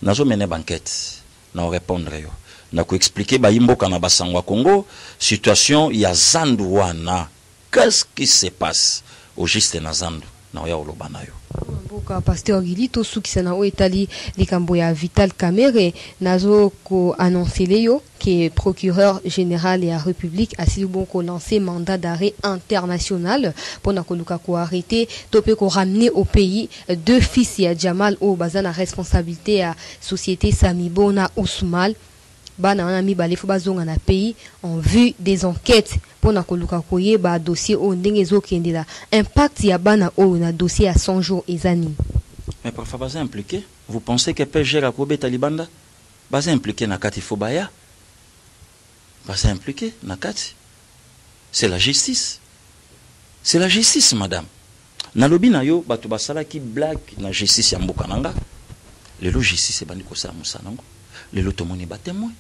nazo mener banquette na répondre yo na ko expliquer ba yimboka na basango Congo situation ya zando wana qu'est-ce qui se passe au juste na zando na ya olobana yo Mboka Pasteur Guily to sukisa na o etali likambo ya Vital Kamerhe nazo ko annoncer yo que procureur général et à République a si bon ko lancer mandat d'arrêt international pour na koluka ko arrêter topé ko ramener au pays deux fils ya Jamal o bazana responsabilité à société Samibona Ousmal bana na mi balé fo bazonga na pays en vue des enquêtes pona koluka koye ba dossier o ndenge ezokendela impact ya bana o na dossier à cent jours ezani mais parfois bazé impliqué vous pensez que P G la kobe talibanda bazé impliqué na kati fo baya bazé impliqué na kati c'est la justice c'est la justice madame na lobi na yo bato basala ki blague na justice ya mboka nanga le lo justice e bandiko sa musanango le lotomoni ba témoin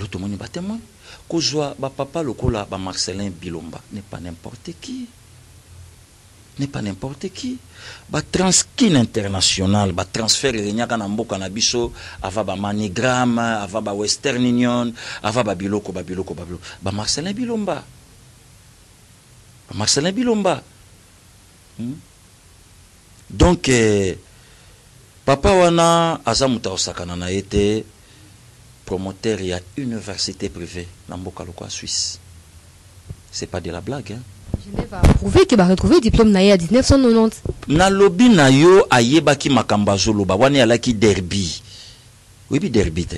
lotomoni ba témoin Kozwa ba papa lokola ba Marcellin Bwilomba n'est pas n'importe qui n'est pas n'importe qui ba transkin international ba transfert renyaka na mboka na biso ava ba manigram ava ba Western Union ava ba biloko ba biloko ba biloko ba Marcellin Bwilomba ba Marcellin Bwilomba hmm? Donc eh, papa wana azamuta osakana na ete promoteur il y a une université privée dans Bokaloko en Suisse. C'est pas de la blague hein. Genève a prouvé qu'il va retrouver diplôme naïe à mille neuf cent quatre-vingt-dix. Na lobi na yo ayebaki makamba zoloba wani alaki derby. Oui bi derby te.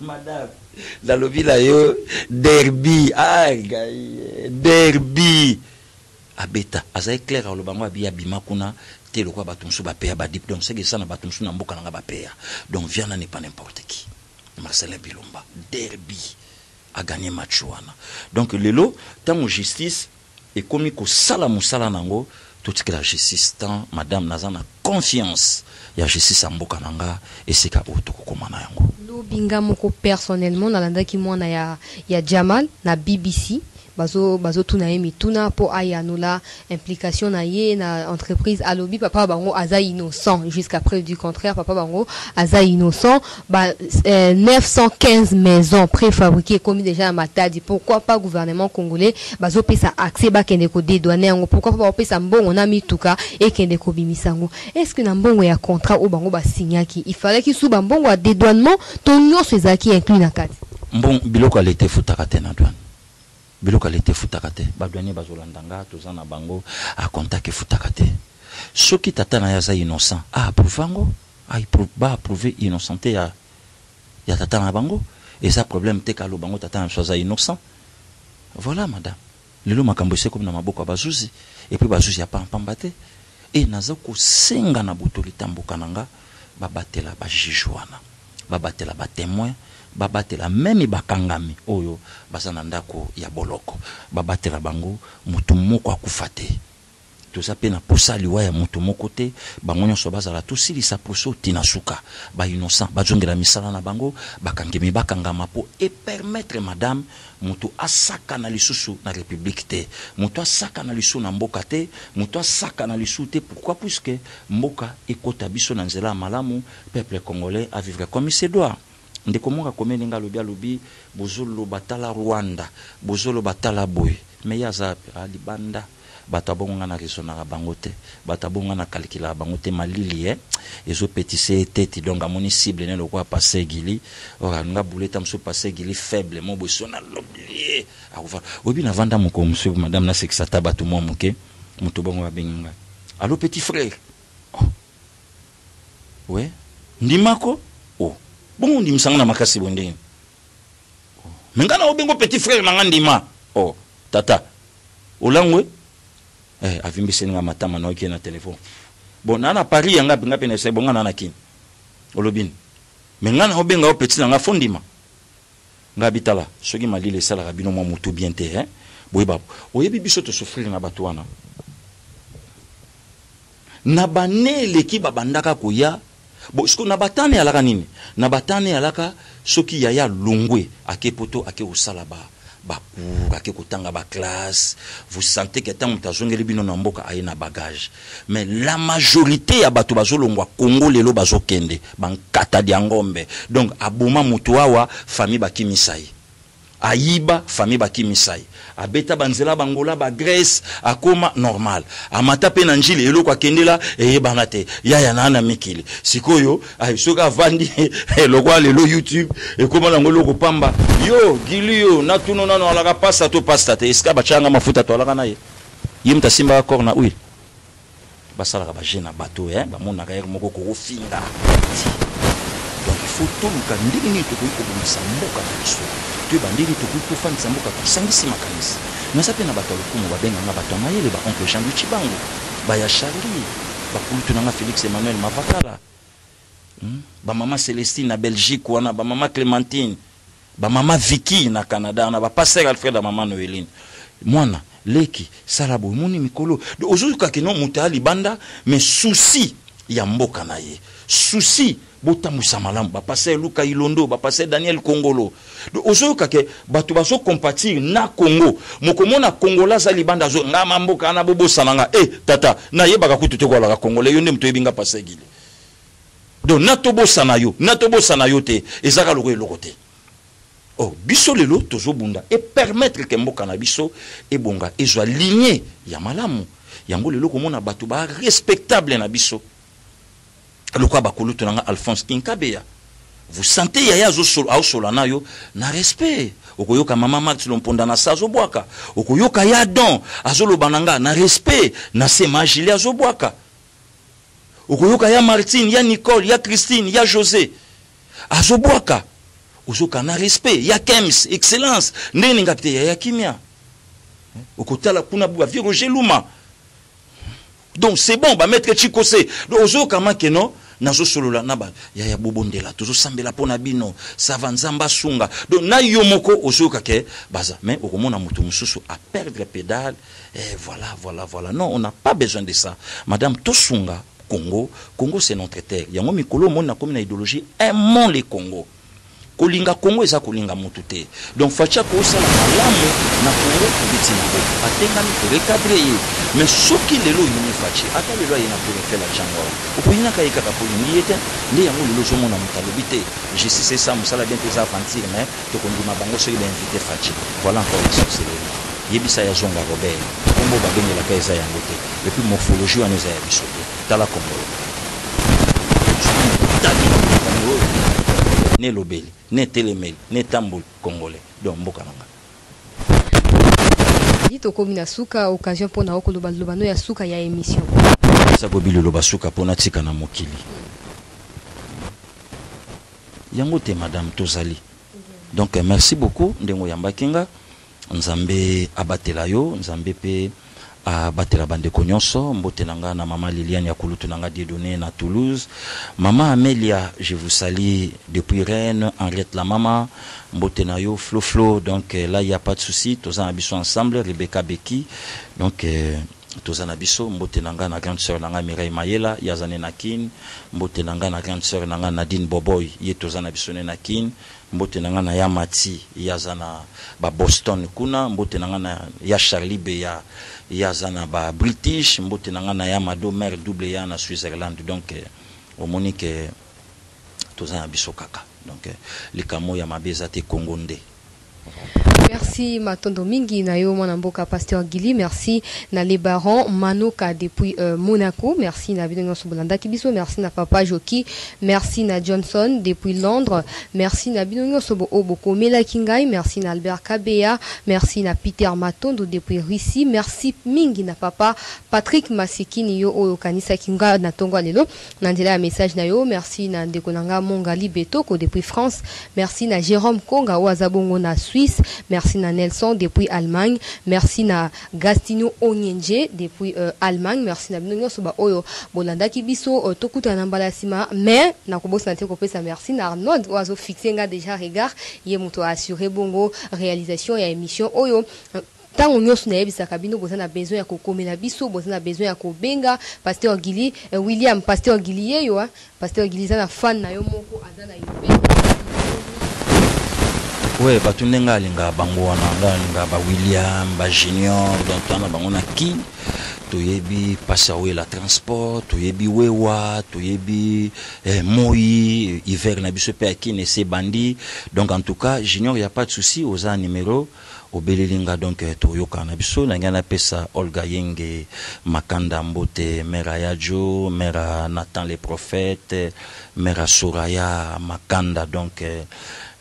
Madame, na lobi na yo derby ah derby abeta azay clair au bango abi abima kuna donc c'est que ça n'a pas donc Viana n'est pas n'importe qui Marcellin Bwilomba derby a gagné match wana donc lelo tant justice et comme ko sala musala nango tout ce que la justice tant madame nazana confiance ya justice amboka nanga et c'est ka otokoma na yango lobinga moko personnellement na landa ki mwana ya ya Jamal na B B C bazo bazo tunaye mituna po ayanola implication na ye na entreprise à lobby papa bango aza innocent jusqu'à preuve du contraire papa bango aza innocent ba eh, neuf cent quinze maisons préfabriquées commis déjà à Matadi pourquoi pas gouvernement congolais bazo pesa accès ba kende ko dédouaner yango pourquoi pas pesa mbongo na mituka et kende ko bimisango est-ce que na mbongo ya contrat o bango ba signaki il fallait ki sou ba mbongo a dédouanement ton nyon sezaki inclus na kati mbon biloko alete futaka tena douane biloko lete futakate baduanier bazolandanga tozana bango a contact futakate soki tatana yaza innocent a approuvango a ba approuver innocenté ya ya tatana bango et ça problème te kalo bango tatana yaza innocent voilà madame lelo makambo se comme na maboko bazuzi et puis bazuzi ya pa pambate et nazako senga na butoli tamboka nanga babatela ba jijwana babatela ba témoin babatela même bakangami oyo bazana ndako ya boloko babatela bango mutu moko akufate toza pena posa liwa ya mutu moko te bango nyonso bazala tosilisa poso tinasuka ba innocent bazongela misala na bango bakangemi bakangama po et permettre madame mutu asaka na lisusu na république te mutu asaka na lisusu na mboka te mutu asaka na lisusu te pourquoi puisque mboka ekota biso na nzela malamu peuple congolais a vivre comme il se doit. Ndekomonga komeninga lobia lobi bozolo batala Rwanda bozolo batala boy mais yaza alibanda batabonga na resonara bangote batabonga na calcula bangote malili hein ezo petissé tete donc amoni cible ne lokwa Pasteur Guily ora nga bouleta mso Pasteur Guily faible mo bosona lobi akova obi na vanda moko monsieur madame na sekisa tabatu mo moke muto bongo babenga allo petit frère oh. Ouais ndimako oh bon ndi msanga na makasi bondeni oh. Mengana obengo petit frère na ngandima oh tata olangwe eh avimbi senga matama na oki na telefone bon nana pari yanga binga pene se bonga nana kin olobin mengana obenga o petit nga fondima nga bitala soki malile sala rabino mo mutu bien te hein boye babo oyebi biso to souffrir na batu wana na banele ki babandaka koya bo siko na batane alaka nini na batane alaka soki yaya longwe akepoto ake osala ba bakour ake kotanga ba classe vous sentez que tant mutazongeli bino na mboka aye na bagage mais la majorité ya bato bazolongwa Kongo lelo bazokende bankata dia ngombe donc aboma mutu awa famille bakimisai aiba famille bakimisai abeta banzela bangola ba Grèce akoma normal amata pe na njile eloko akendela eyebana te yaya nana mikili sikoyo ayisoka vandi eloko lelo YouTube ekoma na ngolo kopamba yo gilio na tuno nano alaka pasta to pasta te iska bachanga mafuta to alaka naye yimta simba akor na oil basala ka bajena bato hein bamona ka moko ko finga donc il faut tout ka ndingi to ko ko samboka na bandiri to kuko fan samboka kusangisi makanisi na sape na bato lokumu babenga na bato mayele ba oncle Jean du Chibango ba ya Charlie ba kulutu na Félix Emmanuel Mavakala hmm? Ba mama Celestine na Belgique wana ba mama Clémentine ba mama Vicky na Canada na ba passer Alfred na mama Noeline mwana leki salabo muni mikolo ozuzu ka kino mutali banda mais souci ya mboka na ye souci bota musa malamu ba passer Luka Ilondo ba passer Daniel Kongolo do ozoka ke bato baso compatir na Congo mokomona Kongola za libanda zo nga mamboka na bobo sananga eh tata na yebaka kututu ko la Kongola yo ndem to yebinga passer Guily do na tobo sanayo na tobo sanayo te ezaka loko elokote oh biso lelo tozo bunda et permettre ke mboka na biso e bonga ezo aligné ya malamu yango lelo komona bato ba respectable na biso. Le quoi bakulu tonanga Alphonse Kinkabeya vous sentez yaya zo sol au solana yo na respect okoyoka mama Max lomponda na sazo bwaka okoyoka ya don azolo bananga na respect na sema Julia zo bwaka okoyoka ya Martine ya Nicole ya Christine ya José azo bwaka ozoka na respect ya Kems excellence ndeni ngapte ya kimia okotala kuna bwa virogeluma donc c'est bon ba mettre chikose donc ozoka makeno nazo solola na ba ya ya bobondela tozo sambela pona bino savanzamba sunga donc na yomoko ozoka ke baza mais okomona mutu mususu à perdre pédale et voilà voilà voilà non on n'a pas besoin de ça madame tosunga Congo Congo c'est notre terre yango mikolo mona comme na idéologie aimons les Congo kolinga Congo eza kolinga mutu te donc facha ko sala malamu na Congo bitina atenga ni recadrer mais soki lelo yini fachi ata lelo yina pour faire la changora opina ka yika ka polinieta ndi yango lelo somo na mutalobité je sais c'est ça musala bien tes avantir mais to kondima bango soki ba invité fachi voilà encore ça c'est yebisa ya zonga Robert Kombo ba benye la kaisa yango te et puis morphologie wana za biso tala Kombo ne lobeli ne telemeli ne tambul congolais donc mboka nanga tokomi na suka occasion pona okoloba lobano ya suka ya émission. Ça bobile loba suka pona tika na mokili. Yangote madame Tozali. Donc merci beaucoup ndengo yambakinga nzambe abatela yo nzambe pe abatela bande konyonso mbote nanga na maman Liliane ya kulutu nanga Dieudonné na Toulouse. Maman Amélia, je vous salue depuis Rennes, Henriette la maman, mbote na yo Flo Flo. Donc là il y a pas de souci, tozan abiso ensemble Rebecca Beki. Donc euh, tozana biso mbote nanga na grande sœur nanga Mireille Mayela yazane nakin mbote nanga na grande sœur nanga Nadine Boboy ye tozana biso ne nakin mbote nanga na ya Mati yazana ba Boston kuna mbote nanga na ya Charlie Beya yazana ba British mbote nanga na ya Madomer double ya na Switzerland. Donc au monique tozana biso kaka donc likamo ya mabeza te Kongonde. Merci Matondo Mingi Nayo Mwanamboka Pasteur Guily, merci na les barons Manoka depuis euh, Monaco, merci na Bidongo Sobolanda Kibiso, merci na Papa Joki, merci na Johnson depuis Londres, merci na Bidongo Sobo Oboko Mela Kingai, merci na Albert Kabea, merci na Peter Matondo depuis Russie, merci Mingi na Papa Patrick Masiki Niyo Okanisa Kinga na Tongo Alelo, Nandela message Nayo, merci na Ndekonanga Mongali Betoko depuis France, merci na Jérôme Konga Oazabongo na Suisse, merci na Nelson depuis Allemagne, merci na Gastino Onyenje depuis euh, Allemagne, merci na Binonyo Soba Oyo Bolanda Kibiso euh, Tokuta Nambalasima, mais na Kobosa Nante Kopesa merci na Arnaud Oazo Fixenga déjà regard, yé moto assuré bongo réalisation et émission Oyo. Tant on y a besoin kabino bozana besoin ya kokomela biso bozana besoin ya kobenga Pasteur Guily William Pasteur Guily yo Pasteur Guily za na fan na yo moko adana ouais batunenga linga bango wana linga ba William ba Junior donc on a bango na ki toyebi passawe la transport toyebi wewa toyebi eh, moi hiver na biso pe ki ne se bandi. Donc en tout cas Junior il y a pas de souci aux a numéro Obelelinga donc toyoka na biso na ngana pesa Olga Yenge Makanda Mbote Mera Yajo Mera Nathan les prophètes Mera Soraya Makanda. Donc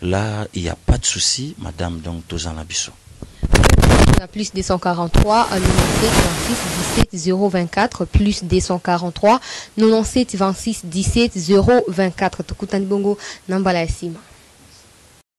là il n'y a pas de souci madame donc tozana biso plus deux cent quarante-trois quatre-vingt-dix-sept vingt-six dix-sept zéro vingt-quatre plus deux cent quarante-trois quatre-vingt-dix-sept vingt-six dix-sept zéro vingt-quatre Tokutani bongo Nambala Sima.